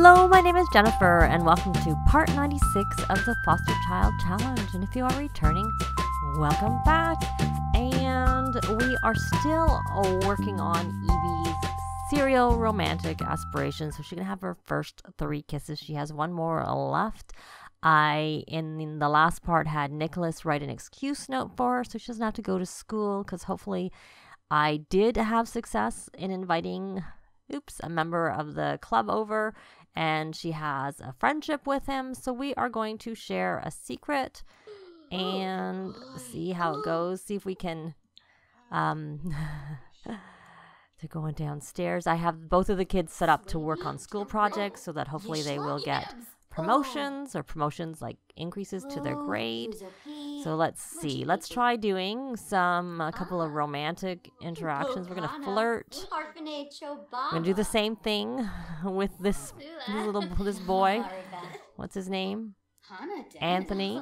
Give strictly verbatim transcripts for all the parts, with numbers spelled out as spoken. Hello, my name is Jennifer, and welcome to part ninety-six of the Foster Child Challenge. And if you are returning, welcome back. And we are still working on Evie's serial romantic aspirations. So she can have her first three kisses. She has one more left. I, in, in the last part, had Nicholas write an excuse note for her so she doesn't have to go to school, because hopefully I did have success in inviting Oops, a member of the club over, and she has a friendship with him. So we are going to share a secret and see how it goes. See if we can, um, they're going downstairs. I have both of the kids set up to work on school projects so that hopefully they will get promotions or promotions like increases to their grade. So let's see. Let's try doing some, a couple of romantic interactions. We're going to flirt. We're going to do the same thing with this little, this boy. What's his name? Anthony.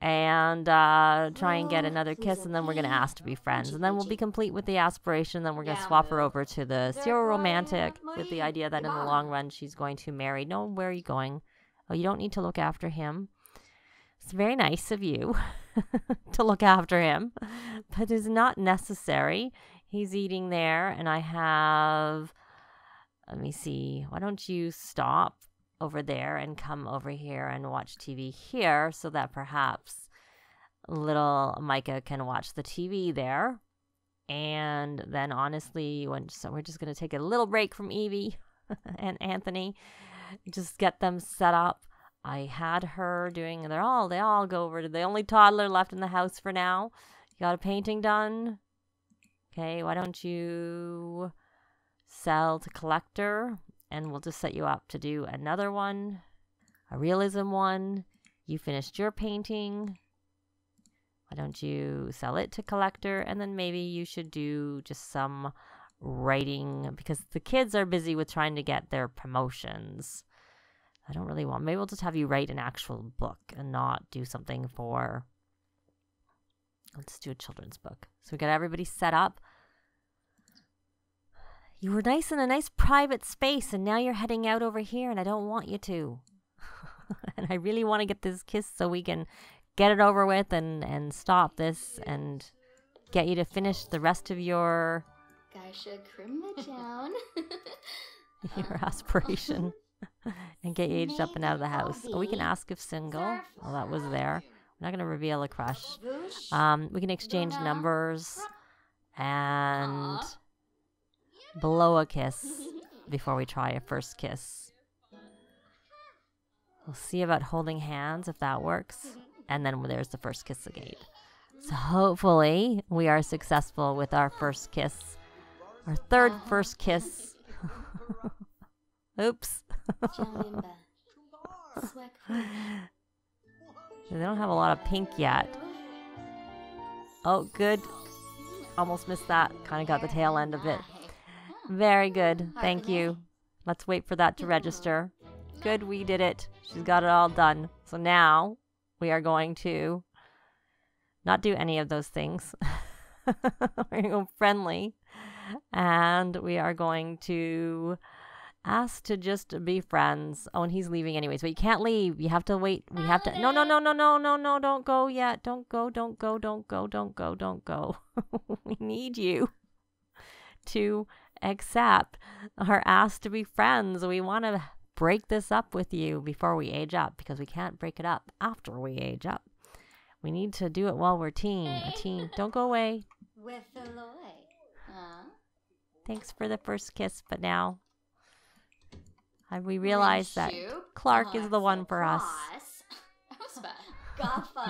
And uh, try and get another kiss, and then we're going to ask to be friends. And then we'll be complete with the aspiration. Then we're going to swap her over to the serial romantic with the idea that in the long run she's going to marry. No, where are you going? Oh, you don't need to look after him. It's very nice of you to look after him, but it's not necessary. He's eating there, and I have, let me see, why don't you stop over there and come over here and watch T V here so that perhaps little Micah can watch the T V there. And then honestly, when, so we're just going to take a little break from Evie and Anthony, just get them set up. I had her doing, they're all, they all go over to the only toddler left in the house for now. You got a painting done? Okay, why don't you sell to collector? And we'll just set you up to do another one, a realism one. You finished your painting. Why don't you sell it to collector? And then maybe you should do just some writing because the kids are busy with trying to get their promotions. I don't really want, maybe we'll just have you write an actual book and not do something for, let's do a children's book. So we got everybody set up. You were nice in a nice private space and now you're heading out over here and I don't want you to. And I really want to get this kiss so we can get it over with and, and stop this and get you to finish the rest of your, your aspiration. And get aged up and out of the house. Oh, we can ask if single. Well, that was there. I'm not going to reveal a crush. Um, we can exchange numbers and blow a kiss before we try a first kiss. We'll see about holding hands if that works. And then there's the first kiss again. So hopefully we are successful with our first kiss. Our third first kiss. Oops. They don't have a lot of pink yet. Oh, good. Almost missed that. Kind of got the tail end of it. Very good. Thank you. Let's wait for that to register. Good, we did it. She's got it all done. So now we are going to not do any of those things. We're going to go friendly. And we are going to ask to just be friends. Oh, and he's leaving anyways. But you can't leave. You have to wait. We have to. No, no, no, no, no, no, no. Don't go yet. Don't go. Don't go. Don't go. Don't go. Don't go. We need you to accept our ask to be friends. We want to break this up with you before we age up because we can't break it up after we age up. We need to do it while we're teen. A teen. Don't go away. With the Lord. Thanks for the first kiss, but now. And we realize that Clark is the one for us.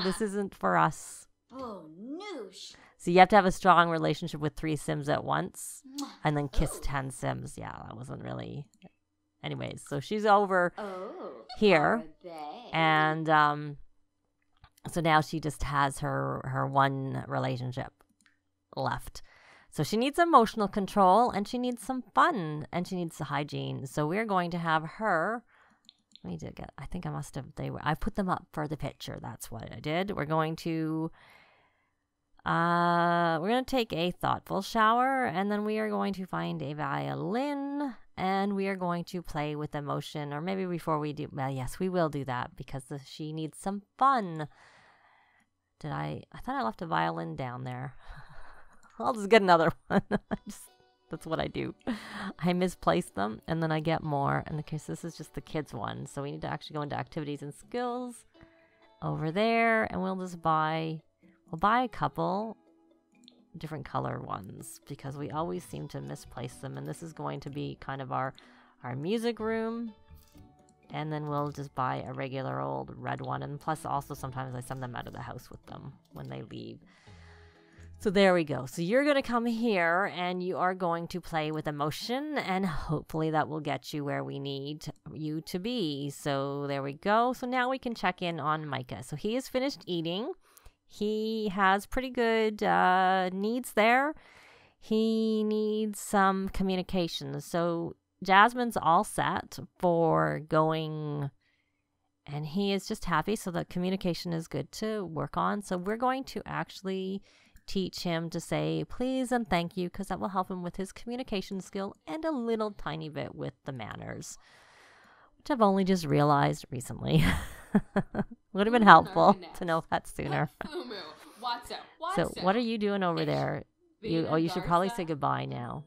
This isn't for us. So you have to have a strong relationship with three Sims at once. And then kiss ten Sims. Yeah, that wasn't really... Anyways, so she's over here. And um, so now she just has her, her one relationship left. So she needs emotional control, and she needs some fun, and she needs the hygiene. So we're going to have her. Let me do get. I think I must have. They were. I put them up for the picture. That's what I did. We're going to. Uh, we're going to take a thoughtful shower, and then we are going to find a violin, and we are going to play with emotion, or maybe before we do, well, yes, we will do that because the, she needs some fun. Did I, I thought I left a violin down there. I'll just get another one. Just, that's what I do. I misplace them and then I get more. In the case, this is just the kids one. So we need to actually go into activities and skills over there, and we'll just buy, we'll buy a couple different color ones because we always seem to misplace them. And this is going to be kind of our, our music room. And then we'll just buy a regular old red one. And plus also sometimes I send them out of the house with them when they leave. So there we go. So you're going to come here and you are going to play with emotion, and hopefully that will get you where we need you to be. So there we go. So now we can check in on Micah. So he is finished eating. He has pretty good uh, needs there. He needs some communication. So Jasmine's all set for going, and he is just happy. So the communication is good to work on. So we're going to actually teach him to say please and thank you, because that will help him with his communication skill and a little tiny bit with the manners, which I've only just realized recently. Would have been helpful to know that sooner. So what are you doing over there? You, oh, you should probably say goodbye now.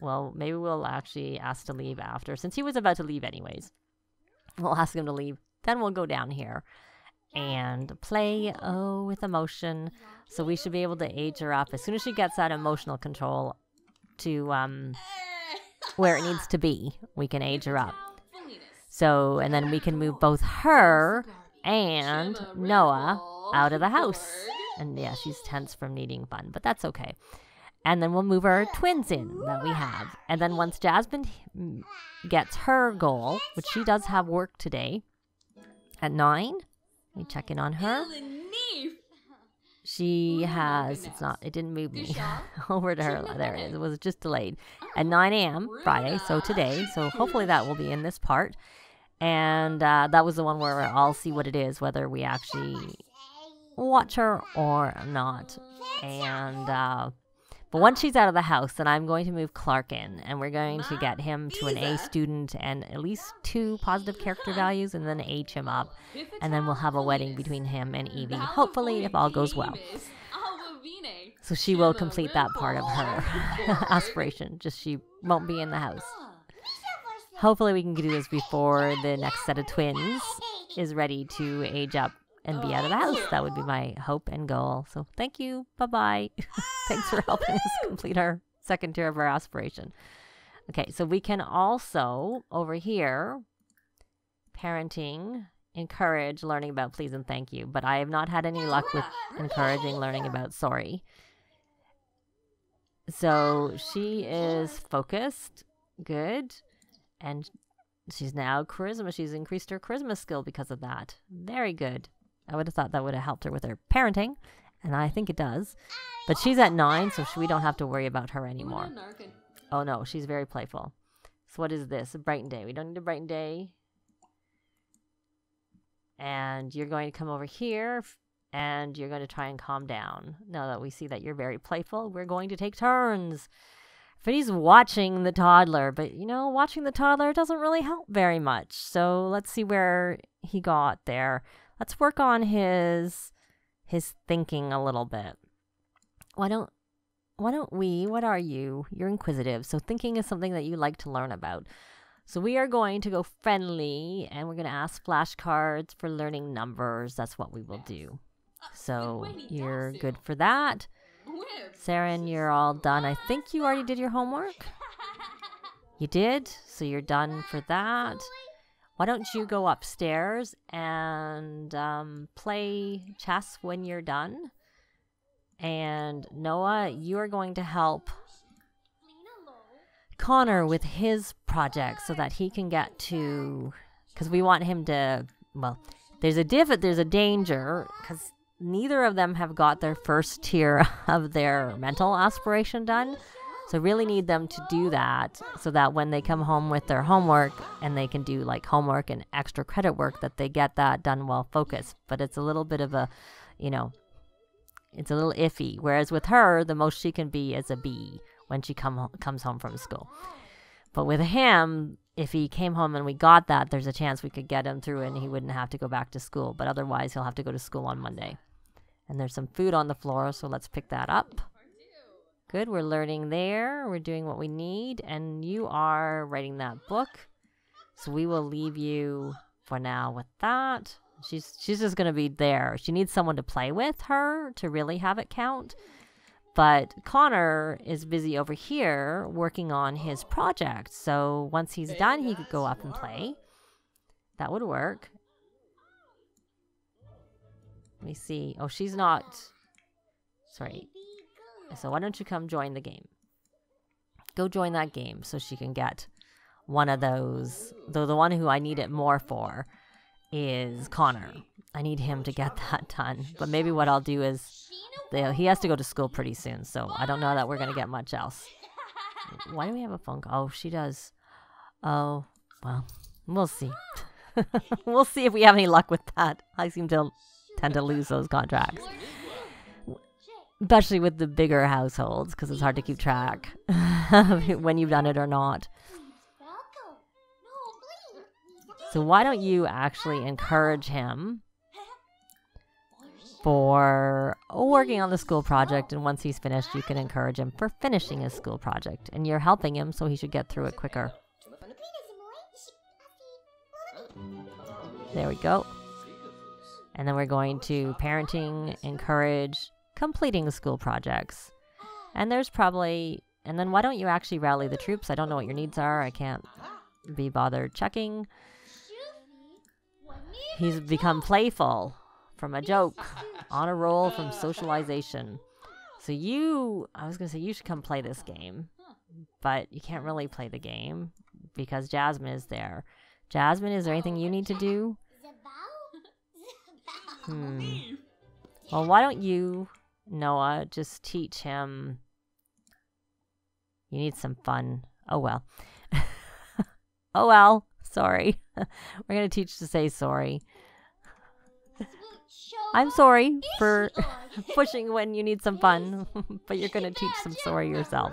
Well, maybe we'll actually ask to leave after, since he was about to leave anyways. We'll ask him to leave. Then we'll go down here and play oh with emotion. So we should be able to age her up as soon as she gets that emotional control to um where it needs to be. We can age her up. So, and then we can move both her and Noah out of the house. And yeah, she's tense from needing fun, but that's okay. And then we'll move our twins in that we have. And then once Jasmine gets her goal, which she does have work today at nine, we check in on her. She has, it's not, it didn't move me over to her. There it is. It was just delayed at nine A M Friday. So today, so hopefully that will be in this part. And uh, that was the one where I'll see what it is, whether we actually watch her or not. And, uh, but once she's out of the house, then I'm going to move Clark in, and we're going to get him to an A student and at least two positive character values, and then age him up. And then we'll have a wedding between him and Evie, hopefully, if all goes well. So she will complete that part of her aspiration, just she won't be in the house. Hopefully we can do this before the next set of twins is ready to age up and be out of the house. That would be my hope and goal. So thank you. Bye-bye. Thanks for helping us complete our second tier of our aspiration. Okay, so we can also, over here, parenting, encourage learning about please and thank you. But I have not had any luck with encouraging learning about sorry. So she is focused. Good. And she's now charisma. She's increased her charisma skill because of that. Very good. I would have thought that would have helped her with her parenting, and I think it does. But she's at nine, so we don't have to worry about her anymore. Oh no, she's very playful. So what is this? A brighten day. We don't need a brighten day. And you're going to come over here, and you're going to try and calm down. Now that we see that you're very playful, we're going to take turns. Fiddy's watching the toddler, but you know, watching the toddler doesn't really help very much. So let's see where he got there. Let's work on his his thinking a little bit. Why don't why don't we, what are you? You're inquisitive. So thinking is something that you like to learn about. So we are going to go friendly, and we're going to ask flashcards for learning numbers. That's what we will do. So you're good for that. Saren, you're all done. I think you already did your homework. You did, so you're done for that. Why don't you go upstairs and um, play chess when you're done? And Noah, you are going to help Connor with his project so that he can get to, because we want him to, well, there's a diff, there's a danger, because neither of them have got their first tier of their mental aspiration done. So really need them to do that so that when they come home with their homework and they can do like homework and extra credit work, that they get that done well focused. But it's a little bit of a, you know, it's a little iffy. Whereas with her, the most she can be is a B when she come, comes home from school. But with him, if he came home and we got that, there's a chance we could get him through and he wouldn't have to go back to school. But otherwise, he'll have to go to school on Monday. And there's some food on the floor, so let's pick that up. Good, we're learning there. We're doing what we need. And you are writing that book. So we will leave you for now with that. She's, she's just going to be there. She needs someone to play with her to really have it count. But Connor is busy over here working on his project. So once he's done, he could go up and play. That would work. Let me see. Oh, she's not. Sorry. So why don't you come join the game? Go join that game so she can get one of those. Though the one who I need it more for is Connor. I need him to get that done. But maybe what I'll do is... They, he has to go to school pretty soon, so I don't know that we're going to get much else. Why do we have a phone call? Oh, she does. Oh, well, we'll see. We'll see if we have any luck with that. I seem to tend to lose those contracts. Especially with the bigger households, because it's hard to keep track when you've done it or not. So why don't you actually encourage him for working on the school project, and once he's finished, you can encourage him for finishing his school project. And you're helping him, so he should get through it quicker. There we go. And then we're going to parenting, encourage, completing school projects. And there's probably... And then why don't you actually rally the troops? I don't know what your needs are. I can't be bothered checking. He's become playful. From a joke, on a roll from socialization. So you, I was going to say you should come play this game, but you can't really play the game because Jasmine is there. Jasmine, is there anything you need to do? Hmm. Well, why don't you, Noah, just teach him. You need some fun. Oh, well. Oh, well. Sorry. We're going to teach to say sorry. I'm sorry for pushing when you need some fun, but you're going to teach some sorry yourself.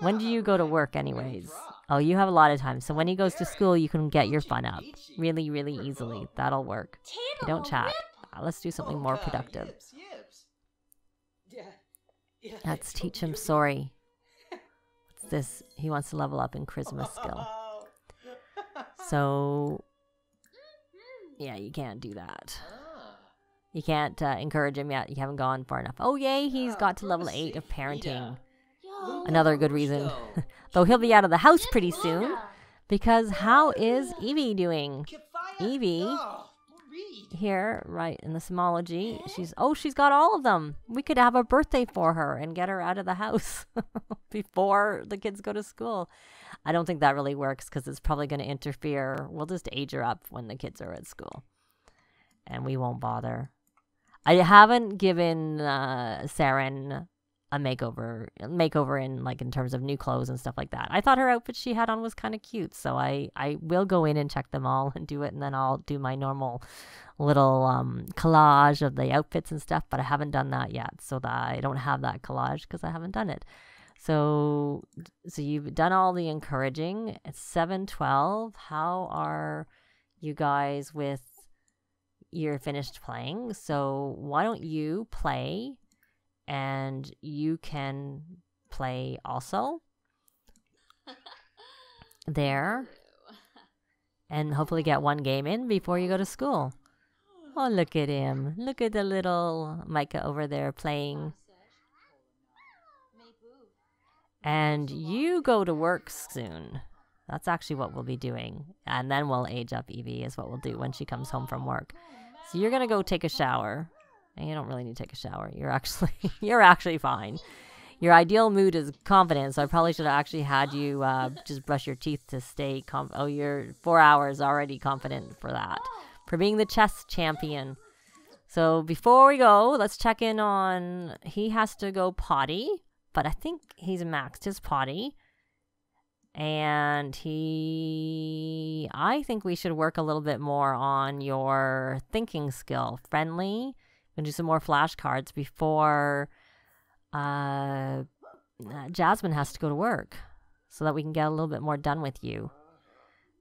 When do you go to work anyways? Oh, you have a lot of time. So when he goes to school, you can get your fun up really, really easily. That'll work. You don't chat. Let's do something more productive. Let's teach him sorry. What's this? He wants to level up in charisma skill. So, yeah, you can't do that. You can't uh, encourage him yet. You haven't gone far enough. Oh, yay, he's got to level eight of parenting. Another good reason. Though he'll be out of the house pretty soon. Because how is Evie doing? Evie, here, right, in the Simology. She's, oh, she's got all of them. We could have a birthday for her and get her out of the house before the kids go to school. I don't think that really works because it's probably going to interfere. We'll just age her up when the kids are at school. And we won't bother. I haven't given uh, Saren a makeover, makeover in like in terms of new clothes and stuff like that. I thought her outfit she had on was kind of cute, so I I will go in and check them all and do it, and then I'll do my normal little um, collage of the outfits and stuff. But I haven't done that yet, so that I don't have that collage because I haven't done it. So so you've done all the encouraging. It's seven twelve. How are you guys with? You're finished playing, so why don't you play, and you can play also there, and hopefully get one game in before you go to school. Oh, look at him. Look at the little Micah over there playing. And you go to work soon. That's actually what we'll be doing. And then we'll age up Evie is what we'll do when she comes home from work. So you're going to go take a shower. And you don't really need to take a shower. You're actually you're actually fine. Your ideal mood is confidence. So I probably should have actually had you uh, just brush your teeth to stay com- Oh, you're four hours already confident for that. For being the chess champion. So before we go, let's check in on... He has to go potty. But I think he's maxed his potty. And he, I think we should work a little bit more on your thinking skill. Friendly. We'll do some more flashcards before uh, Jasmine has to go to work. so that we can get a little bit more done with you.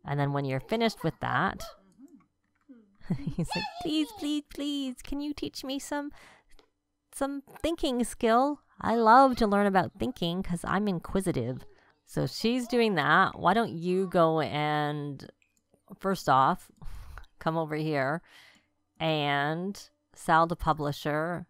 And then when you're finished with that, he's like, please, please, please, can you teach me some, some thinking skill? I love to learn about thinking because I'm inquisitive. So she's doing that. Why don't you go and, first off, come over here and sell to publisher.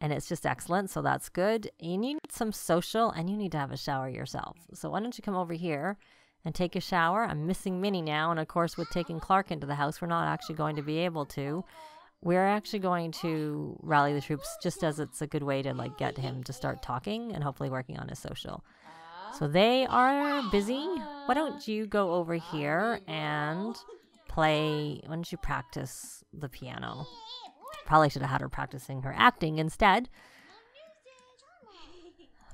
And it's just excellent, so that's good. And you need some social, and you need to have a shower yourself. So why don't you come over here and take a shower? I'm missing Minnie now, and of course with taking Clark into the house, we're not actually going to be able to. We're actually going to rally the troops just as it's a good way to like get him to start talking and hopefully working on his social. So they are busy. Why don't you go over here and play, why don't you practice the piano? Probably should have had her practicing her acting instead.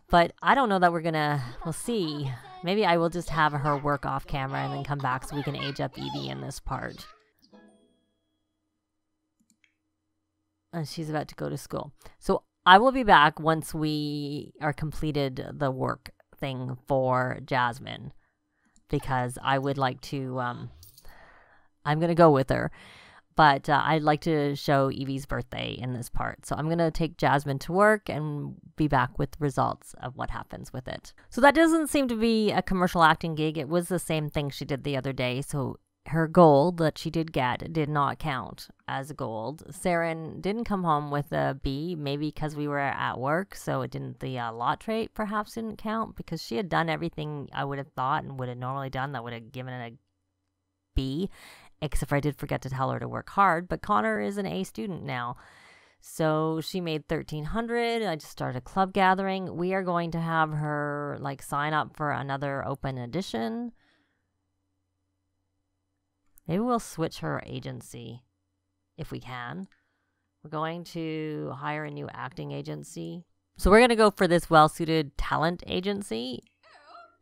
But I don't know that we're gonna, we'll see. Maybe I will just have her work off camera and then come back so we can age up Evie in this part. And she's about to go to school. So I will be back once we are completed the work thing for Jasmine. Because I would like to, um, I'm gonna go with her. But uh, I'd like to show Evie's birthday in this part. So I'm going to take Jasmine to work and be back with results of what happens with it. So that doesn't seem to be a commercial acting gig. It was the same thing she did the other day. So her gold that she did get did not count as gold. Saren didn't come home with a B, maybe because we were at work. So it didn't, the uh, lot rate perhaps didn't count, because she had done everything I would have thought and would have normally done that would have given it a B. Except for I did forget to tell her to work hard, but Connor is an A student now. So she made thirteen hundred. I just started a club gathering. We are going to have her like sign up for another open edition. Maybe we'll switch her agency if we can. We're going to hire a new acting agency. So we're going to go for this well-suited talent agency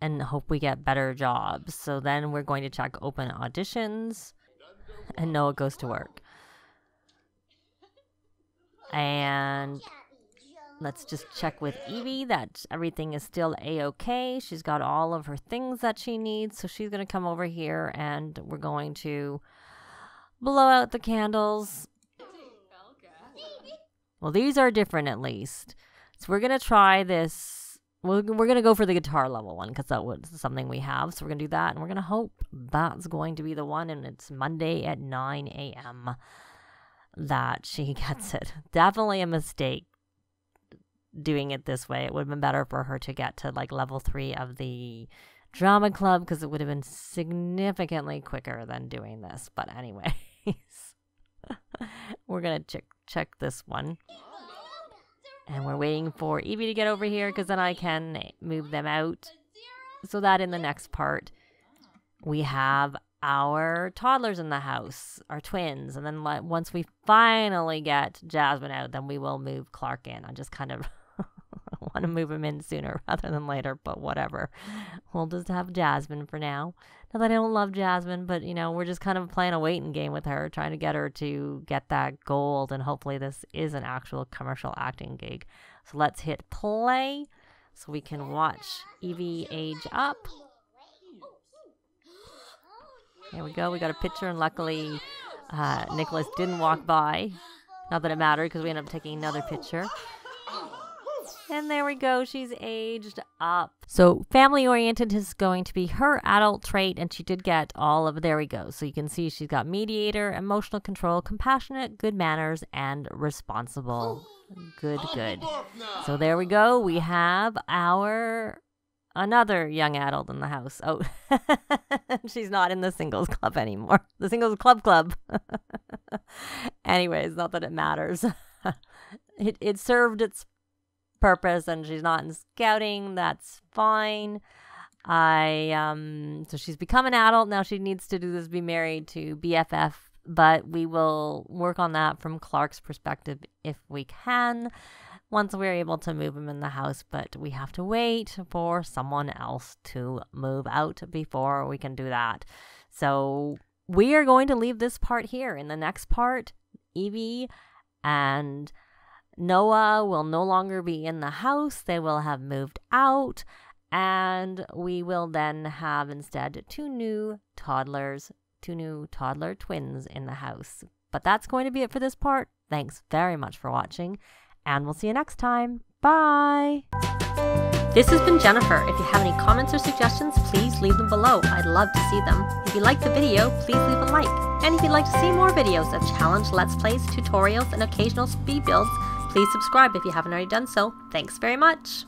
and hope we get better jobs. So then we're going to check open auditions. And Noah goes to work. And let's just check with Evie that everything is still A-okay. She's got all of her things that she needs. So she's going to come over here and we're going to blow out the candles. Well, these are different at least. So we're going to try this. We're, we're going to go for the guitar level one because that was something we have. So we're going to do that and we're going to hope that's going to be the one. And it's Monday at nine A M that she gets it. Definitely a mistake doing it this way. It would have been better for her to get to like level three of the drama club because it would have been significantly quicker than doing this. But anyways, we're going to check, check this one. And we're waiting for Evie to get over here because then I can move them out so that in the next part we have our toddlers in the house, our twins. And then once we finally get Jasmine out, then we will move Clark in. I just kind of want to move him in sooner rather than later, but whatever. We'll just have Jasmine for now. Not that I don't love Jasmine, but you know, we're just kind of playing a waiting game with her, trying to get her to get that gold, and hopefully this is an actual commercial acting gig. So let's hit play so we can watch Evie age up. There we go, we got a picture, and luckily uh, Nicholas didn't walk by. Not that it mattered because we ended up taking another picture. And there we go, she's aged up. So family-oriented is going to be her adult trait, and she did get all of, there we go. So you can see she's got mediator, emotional control, compassionate, good manners, and responsible. Good, good. So there we go, we have our, another young adult in the house. Oh, she's not in the singles club anymore. The singles club club. Anyways, not that it matters. it, it served its purpose, and she's not in scouting. That's fine. I um so she's become an adult now. She needs to do this, be married to B F F, but we will work on that from Clark's perspective if we can once we're able to move him in the house, but we have to wait for someone else to move out before we can do that. So we are going to leave this part here. In the next part, Evie and Noah will no longer be in the house. They will have moved out, And we will then have instead two new toddlers, two new toddler twins in the house. But that's going to be it for this part. Thanks very much for watching, and we'll see you next time. Bye! This has been Jennifer. If you have any comments or suggestions, please leave them below. I'd love to see them. If you liked the video, please leave a like. And if you'd like to see more videos of challenge Let's Plays, tutorials, and occasional speed builds, please subscribe if you haven't already done so. Thanks very much!